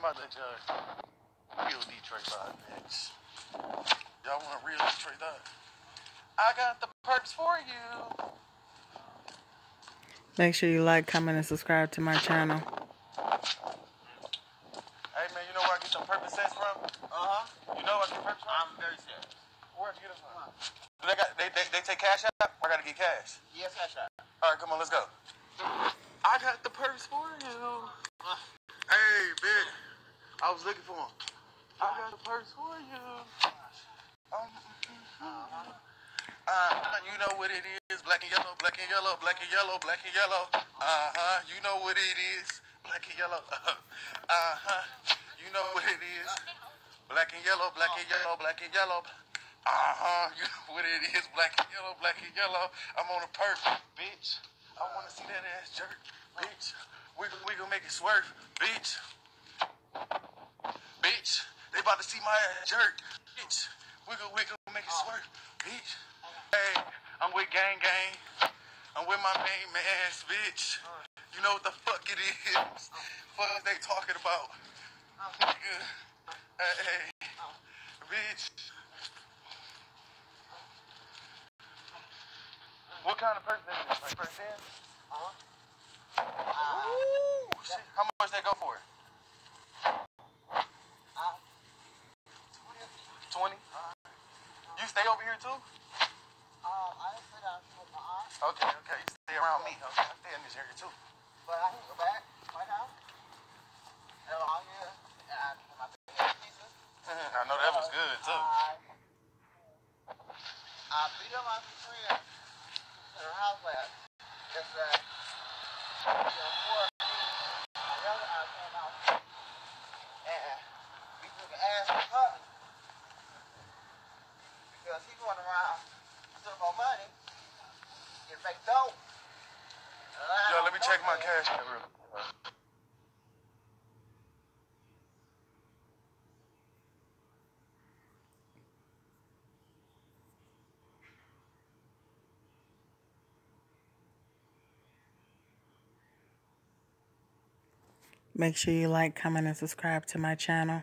About that real Detroit vibe, next. Y'all want a real Detroit vibe? I got the perks for you. Make sure you like, comment, and subscribe to my channel. Hey man, you know where I get some purpose sets from? You know where I get purpose from? I'm very serious. Where'd you get them from? Do they got they take cash out? Or I gotta get cash? Yes, cash out. All right, come on, let's go. I got the perks for you. Hey, bitch. I was looking for him. I got the perks for you. You know what it is. Black and yellow, black and yellow, black and yellow, black and yellow. You know what it is. Black and yellow. You know what it is. Black and yellow, black and yellow, black and yellow. You know what it is. Black and yellow, black and yellow. I'm on a perk, bitch. I want to see that ass jerk, bitch. We gonna make it swerve, bitch. Bitch, they about to see my ass jerk, bitch. We gonna make it swerve, bitch. Hey, I'm with gang gang. I'm with my main man, bitch. You know what the fuck it is? Fuck they talking about, nigga. Hey, bitch. What kind of person is this? Like person? Ooh, shit. How much they go for it? 20. You stay over here too? I didn't say that. Okay. You stay around me. Okay, I stay in this area too. But I can go back right now. And I'm here. And I put my pieces. I know that was good too. I beat up my friend in her house last. It's that. Yo, let me check my cash out real quick. Make sure you like, comment, and subscribe to my channel.